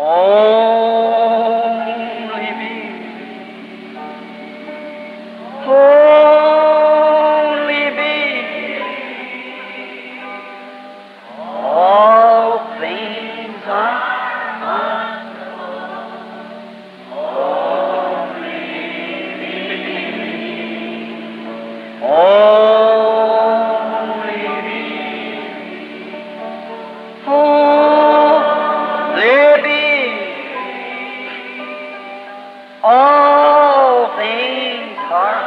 Holy be, holy be, all things are wonderful, holy be, holy be, holy be. All things are only.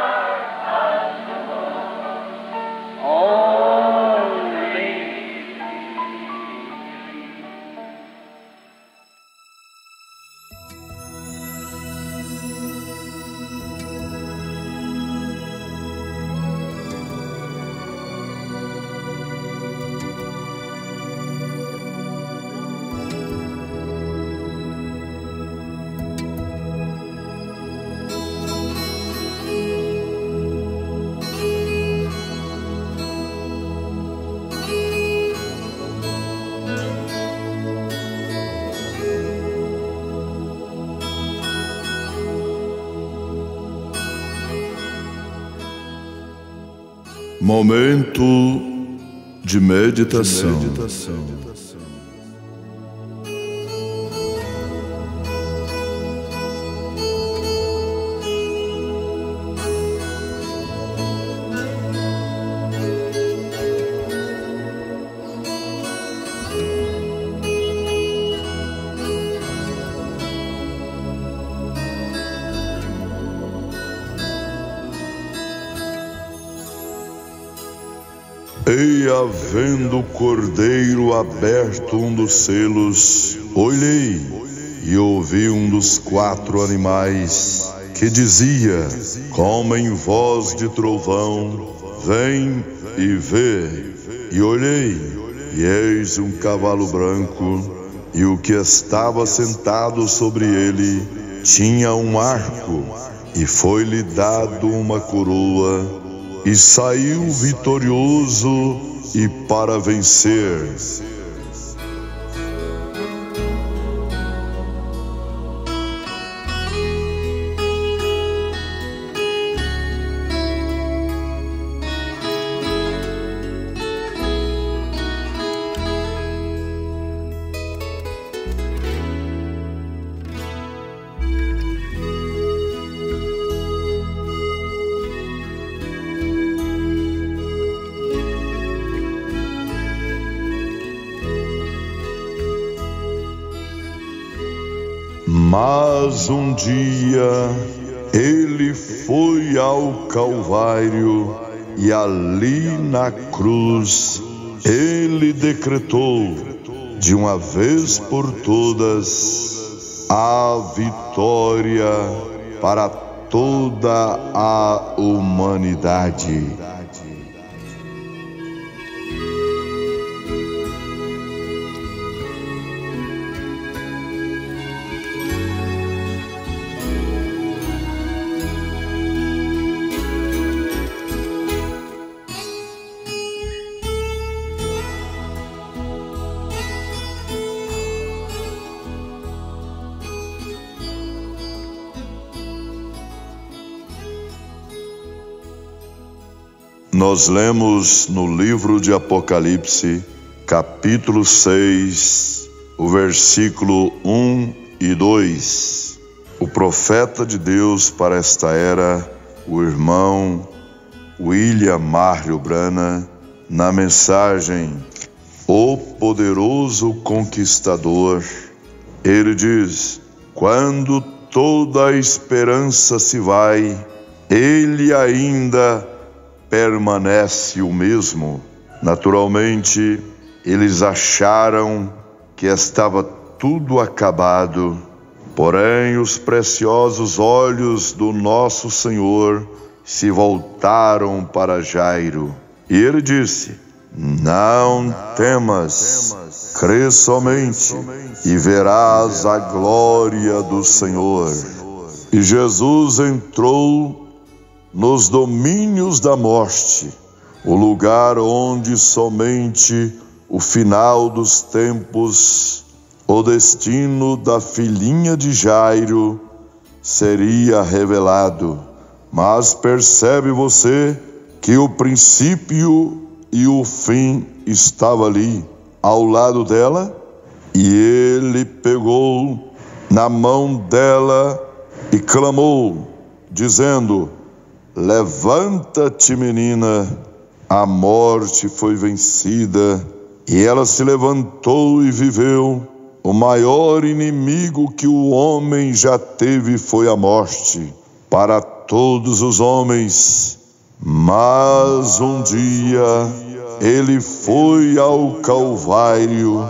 Momento de meditação. E havendo o cordeiro aberto um dos selos, olhei e ouvi um dos quatro animais que dizia, como em voz de trovão, vem e vê. E olhei, e eis um cavalo branco, e o que estava sentado sobre ele tinha um arco, e foi-lhe dado uma coroa, e saiu vitorioso e para vencer. Mas um dia ele foi ao Calvário e ali na cruz ele decretou de uma vez por todas a vitória para toda a humanidade. Nós lemos no livro de Apocalipse, capítulo 6, o versículo 1 e 2. O profeta de Deus para esta era, o irmão William Marrion Branham, na mensagem O Poderoso Conquistador, ele diz, quando toda a esperança se vai, ele ainda permanece o mesmo. Naturalmente, eles acharam que estava tudo acabado, porém os preciosos olhos do nosso Senhor se voltaram para Jairo. E ele disse, não temas, crê somente e verás a glória do Senhor. E Jesus entrou nos domínios da morte, o lugar onde somente o final dos tempos o destino da filhinha de Jairo seria revelado. Mas percebe você que o princípio e o fim estava ali, ao lado dela, e ele pegou na mão dela e clamou, dizendo: levanta-te, menina, a morte foi vencida. E ela se levantou e viveu. O maior inimigo que o homem já teve foi a morte, para todos os homens. Mas um dia ele foi ao Calvário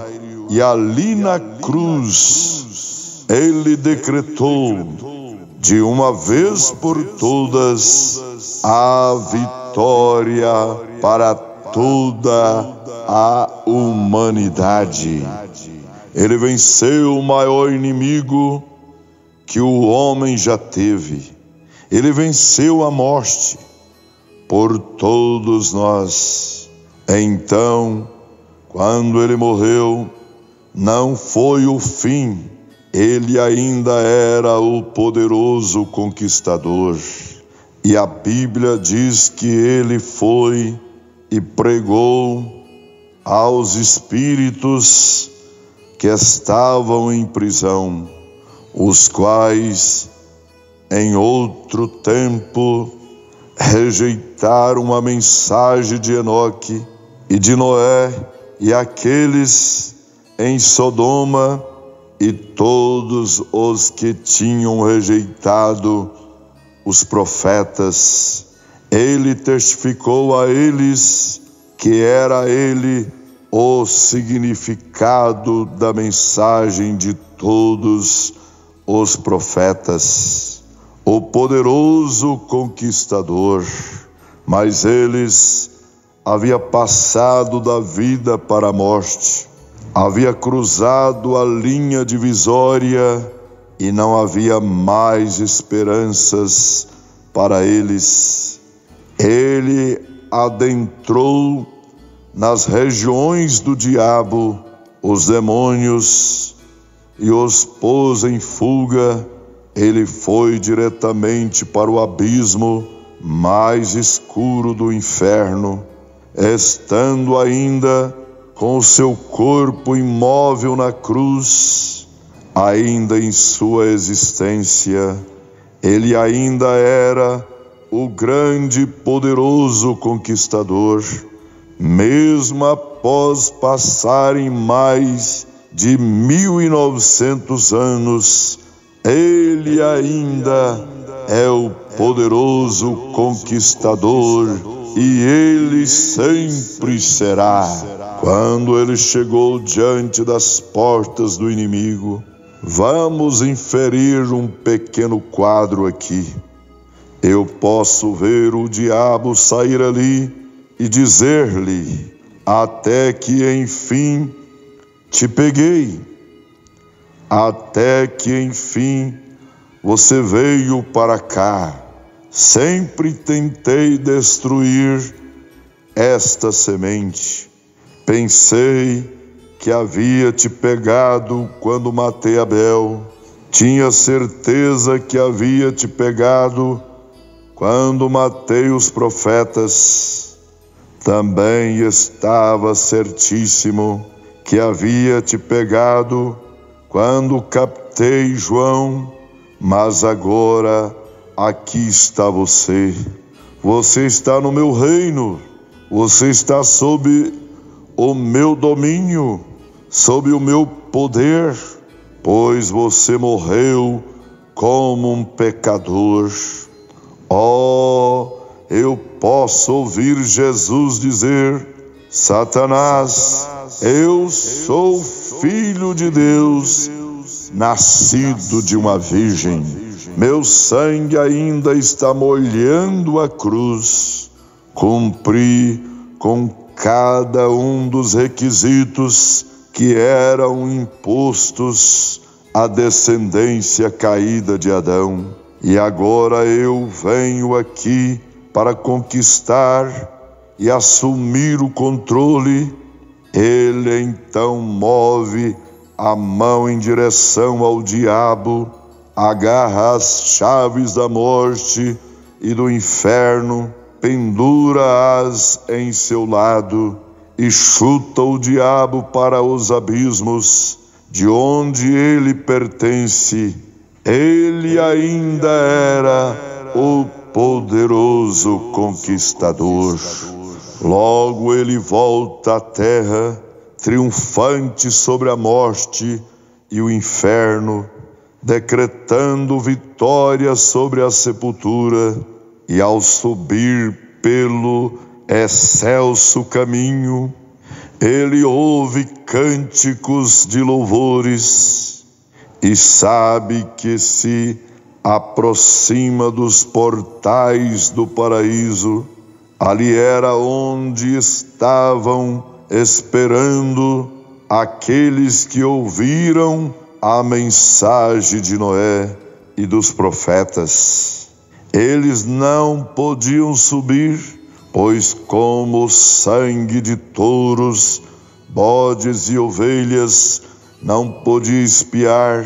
e ali na cruz ele decretou de uma vez por todas a vitória para toda a humanidade. Ele venceu o maior inimigo que o homem já teve. Ele venceu a morte por todos nós. Então, quando ele morreu, não foi o fim. Ele ainda era o poderoso conquistador. E a Bíblia diz que ele foi e pregou aos espíritos que estavam em prisão, os quais, em outro tempo, rejeitaram a mensagem de Enoque e de Noé e aqueles em Sodoma e todos os que tinham rejeitado os profetas. Ele testificou a eles que era ele o significado da mensagem de todos os profetas, o poderoso conquistador. Mas eles havia passado da vida para a morte, havia cruzado a linha divisória e não havia mais esperanças para eles. Ele adentrou nas regiões do diabo, os demônios, e os pôs em fuga. Ele foi diretamente para o abismo mais escuro do inferno, estando ainda com o seu corpo imóvel na cruz. Ainda em sua existência, ele ainda era o grande e poderoso conquistador. Mesmo após passarem mais de 1900 anos, ele ainda é o poderoso conquistador e ele sempre será. Quando ele chegou diante das portas do inimigo, vamos inferir um pequeno quadro aqui. Eu posso ver o diabo sair ali e dizer-lhe: até que enfim te peguei, até que enfim você veio para cá. Sempre tentei destruir esta semente. Pensei que havia te pegado quando matei Abel. Tinha certeza que havia te pegado quando matei os profetas. Também estava certíssimo que havia te pegado quando captei João, mas agora aqui está você. Você está no meu reino, você está sob o meu domínio, sob o meu poder, pois você morreu como um pecador. Oh, eu posso ouvir Jesus dizer: Satanás, eu sou filho de Deus, nascido de uma virgem. Meu sangue ainda está molhando a cruz. Cumpri com cada um dos requisitos que eram impostos à descendência caída de Adão. E agora eu venho aqui para conquistar e assumir o controle. Ele então move a mão em direção ao diabo, agarra as chaves da morte e do inferno, pendura-as em seu lado e chuta o diabo para os abismos, de onde ele pertence. Ele ainda era o poderoso conquistador. Logo ele volta à terra, triunfante sobre a morte e o inferno, decretando vitória sobre a sepultura, e ao subir pelo excelso caminho, ele ouve cânticos de louvores e sabe que se aproxima dos portais do paraíso. Ali era onde estavam esperando aqueles que ouviram a mensagem de Noé e dos profetas. Eles não podiam subir, pois como sangue de touros, bodes e ovelhas não podia espiar,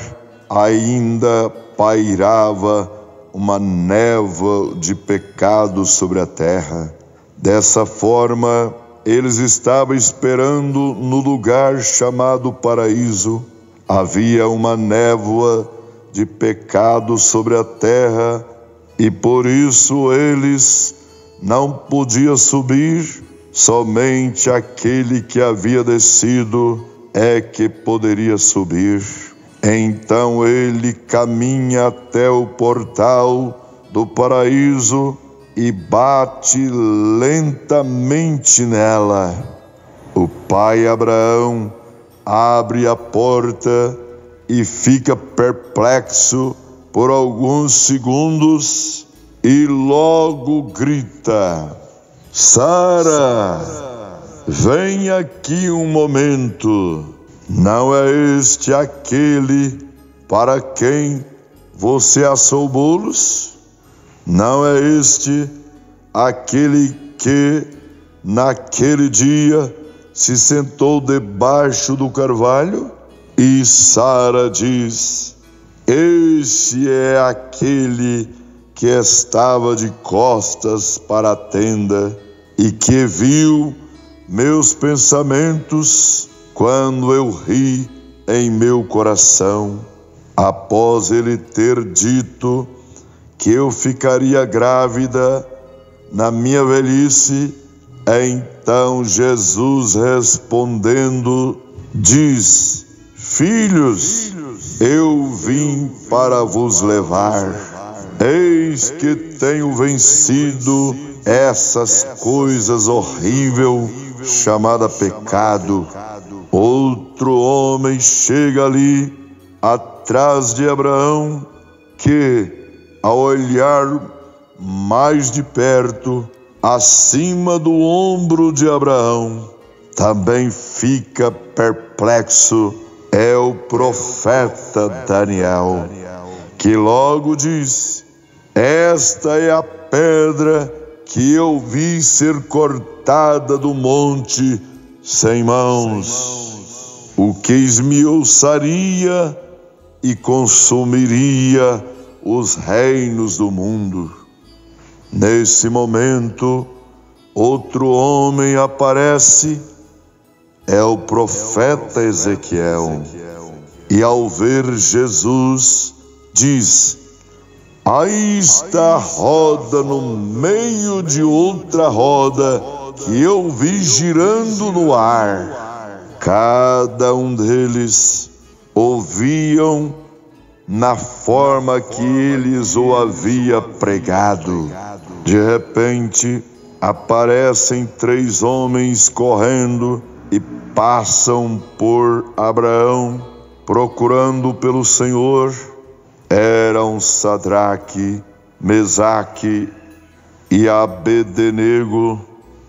ainda pairava uma névoa de pecado sobre a terra. Dessa forma, eles estavam esperando no lugar chamado paraíso. Havia uma névoa de pecado sobre a terra e por isso eles não podiam subir. Somente aquele que havia descido é que poderia subir. Então ele caminha até o portal do paraíso e bate lentamente nela. O pai Abraão abre a porta e fica perplexo por alguns segundos e logo grita: Sara, vem aqui um momento. Não é este aquele para quem você assou bolos? Não é este aquele que naquele dia se sentou debaixo do carvalho? E Sara diz: este é aquele que estava de costas para a tenda e que viu meus pensamentos quando eu ri em meu coração, após ele ter dito que eu ficaria grávida na minha velhice. Então Jesus, respondendo, diz: Filhos, eu vim para vos levar. Eis que tenho vencido essas coisas horríveis chamada pecado. Outro homem chega ali atrás de Abraão que, ao olhar mais de perto, acima do ombro de Abraão, também fica perplexo. É o profeta Daniel, que logo diz: esta é a pedra que eu vi ser cortada do monte sem mãos, o que esmiuçaria e consumiria os reinos do mundo. Nesse momento, outro homem aparece, é o profeta Ezequiel, e ao ver Jesus, diz: aí está a roda no meio de outra roda que eu vi girando no ar. Cada um deles ouviam na forma que eles o havia pregado. De repente, aparecem três homens correndo e passam por Abraão, procurando pelo Senhor. Eram Sadraque, Mesaque e Abedenego,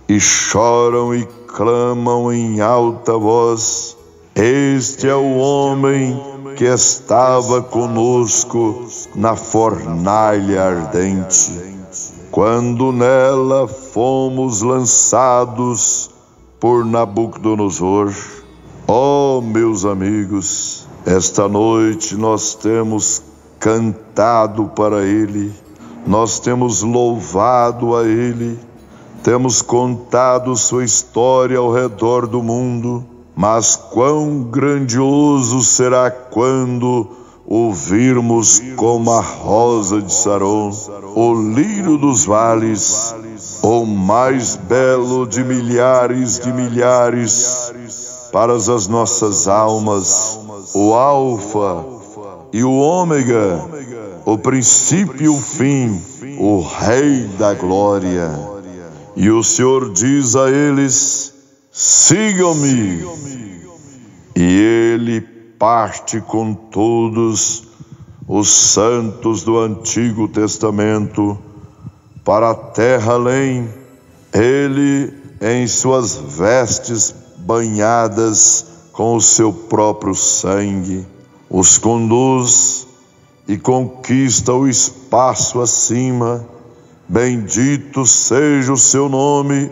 e choram e clamam em alta voz: este é o homem que estava conosco na fornalha ardente, quando nela fomos lançados por Nabucodonosor. Oh, meus amigos, esta noite nós temos cantado para Ele, nós temos louvado a Ele, temos contado sua história ao redor do mundo, mas quão grandioso será quando ouvirmos como a rosa de Saron, o lírio dos vales, o mais belo de milhares de milhares, para as nossas almas, o Alfa e o Ômega, o princípio e o fim, o Rei da Glória. E o Senhor diz a eles: sigam-me. E Ele parte com todos os santos do Antigo Testamento para a terra além. Ele, em suas vestes banhadas com o seu próprio sangue, os conduz e conquista o espaço acima. Bendito seja o seu nome.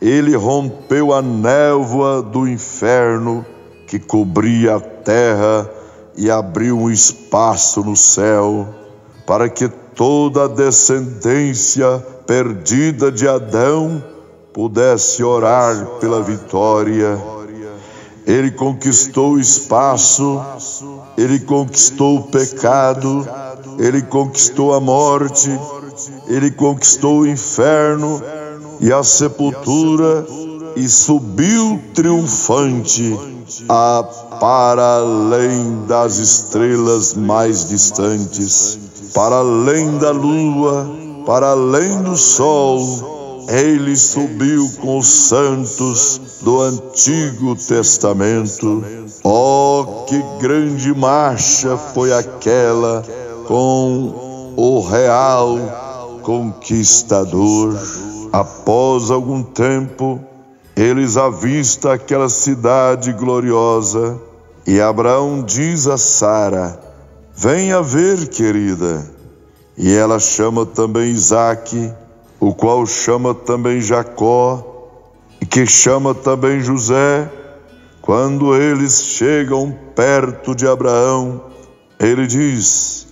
Ele rompeu a névoa do inferno que cobria a terra e abriu um espaço no céu para que toda a descendência perdida de Adão pudesse orar pela vitória. Ele conquistou o espaço, ele conquistou o pecado, ele conquistou a morte, ele conquistou o inferno e a sepultura e subiu triunfante para além das estrelas mais distantes, para além da lua, para além do sol. Ele subiu com os santos do Antigo Testamento. Oh, que grande marcha foi aquela com o real conquistador! Após algum tempo, eles avistam aquela cidade gloriosa e Abraão diz a Sara: venha ver, querida. E ela chama também Isaac, o qual chama também Jacó, e que chama também José. Quando eles chegam perto de Abraão, ele diz: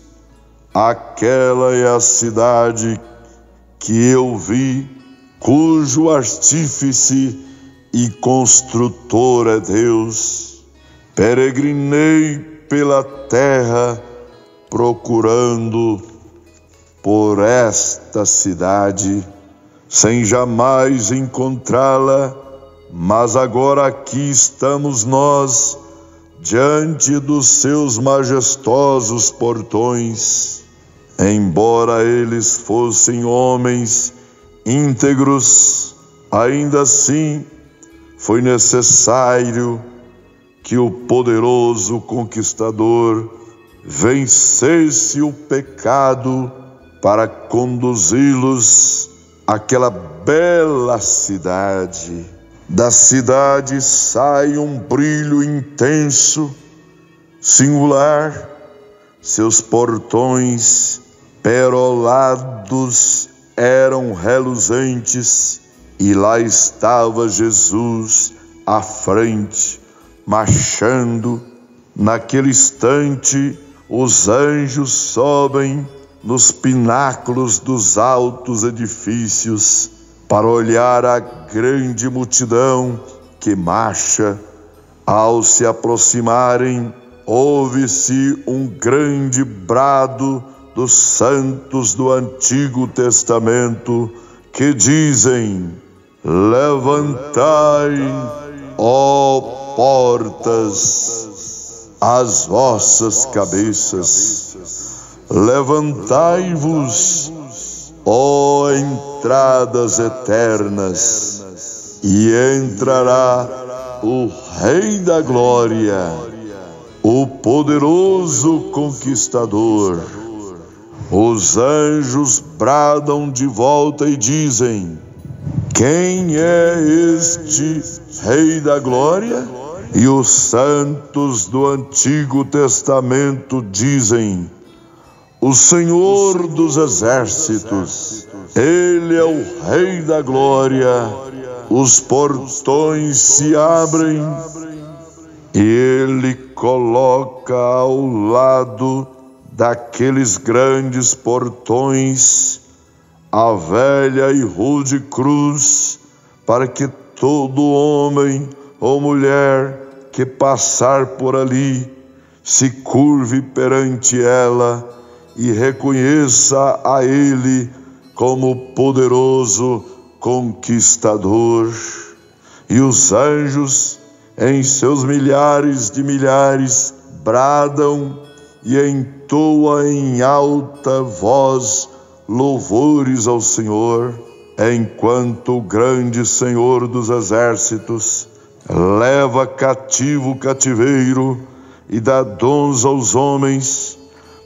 aquela é a cidade que eu vi, cujo artífice e construtor é Deus. Peregrinei pela terra procurando por esta cidade, sem jamais encontrá-la, mas agora aqui estamos nós, diante dos seus majestosos portões. Embora eles fossem homens íntegros, ainda assim foi necessário que o poderoso conquistador vencesse o pecado para conduzi-los àquela bela cidade. Da cidade sai um brilho intenso, singular, seus portões perolados eram reluzentes, e lá estava Jesus à frente, marchando. Naquele instante, os anjos sobem nos pináculos dos altos edifícios para olhar a grande multidão que marcha. Ao se aproximarem, ouve-se um grande brado dos santos do Antigo Testamento que dizem: levantai, ó portas, as vossas cabeças. Levantai-vos, ó entradas eternas, e entrará o Rei da Glória, o poderoso conquistador. Os anjos bradam de volta e dizem: quem é este Rei da Glória? E os santos do Antigo Testamento dizem: o Senhor dos Exércitos, Ele é o Rei da Glória. Os portões se abrem Ele coloca ao lado daqueles grandes portões a velha e rude cruz, para que todo homem ou mulher que passar por ali se curve perante ela e reconheça a Ele como poderoso conquistador. E os anjos, em seus milhares de milhares, bradam e entoam em alta voz louvores ao Senhor, enquanto o grande Senhor dos exércitos leva cativo o cativeiro e dá dons aos homens,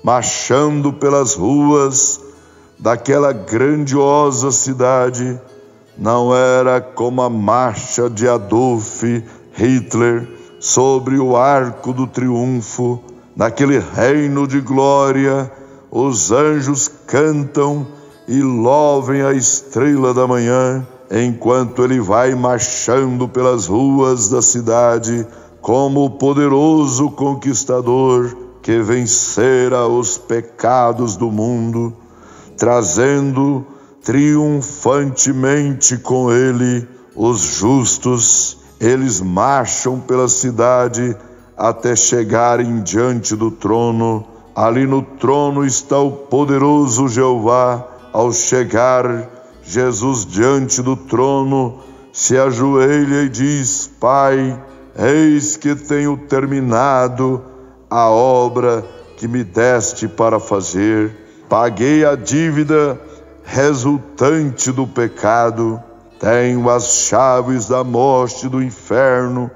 marchando pelas ruas daquela grandiosa cidade. Não era como a marcha de Adolf Hitler sobre o arco do triunfo. Naquele reino de glória, os anjos cantam e louvem a estrela da manhã, enquanto ele vai marchando pelas ruas da cidade como o poderoso conquistador que vencera os pecados do mundo, trazendo triunfantemente com ele os justos. Eles marcham pela cidade até chegarem diante do trono. Ali no trono está o poderoso Jeová. Ao chegar Jesus diante do trono, se ajoelha e diz: Pai, eis que tenho terminado a obra que me deste para fazer. Paguei a dívida resultante do pecado. Tenho as chaves da morte e do inferno,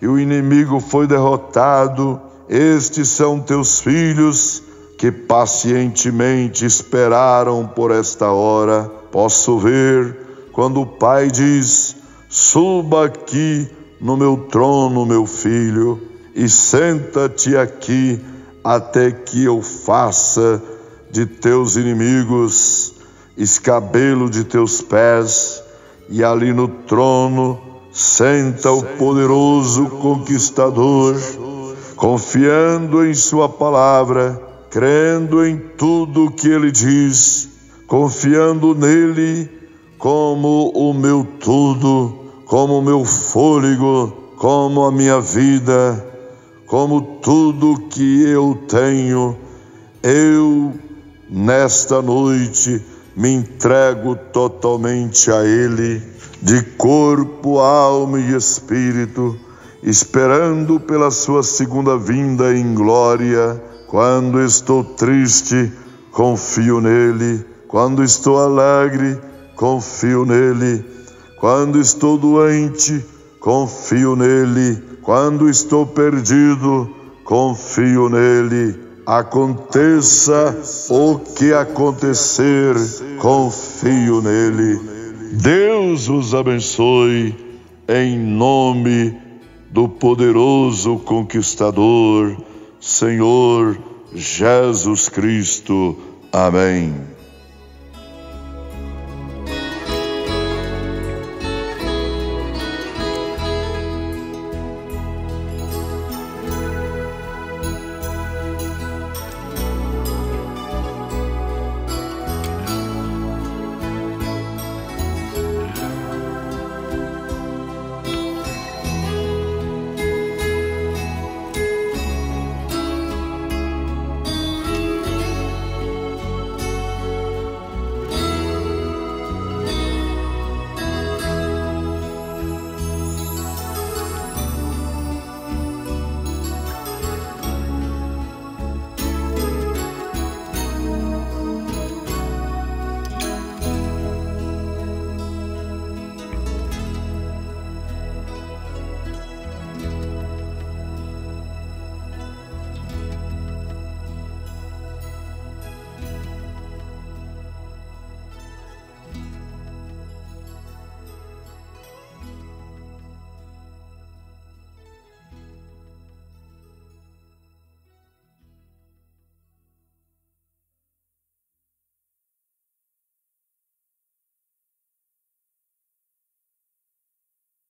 e o inimigo foi derrotado. Estes são teus filhos, que pacientemente esperaram por esta hora. Posso ver quando o Pai diz: Suba aqui no meu trono, meu filho, e senta-te aqui até que eu faça de teus inimigos escabelo de teus pés. E ali no trono senta o poderoso conquistador, confiando em sua palavra, crendo em tudo o que ele diz, confiando nele como o meu tudo, como o meu fôlego, como a minha vida, como tudo que eu tenho. Eu, nesta noite, me entrego totalmente a Ele, de corpo, alma e espírito, esperando pela sua segunda vinda em glória. Quando estou triste, confio nele. Quando estou alegre, confio nele. Quando estou doente, confio nele. Quando estou perdido, confio nele. Aconteça o que acontecer, confio nele. Deus os abençoe, em nome do poderoso conquistador, Senhor Jesus Cristo. Amém.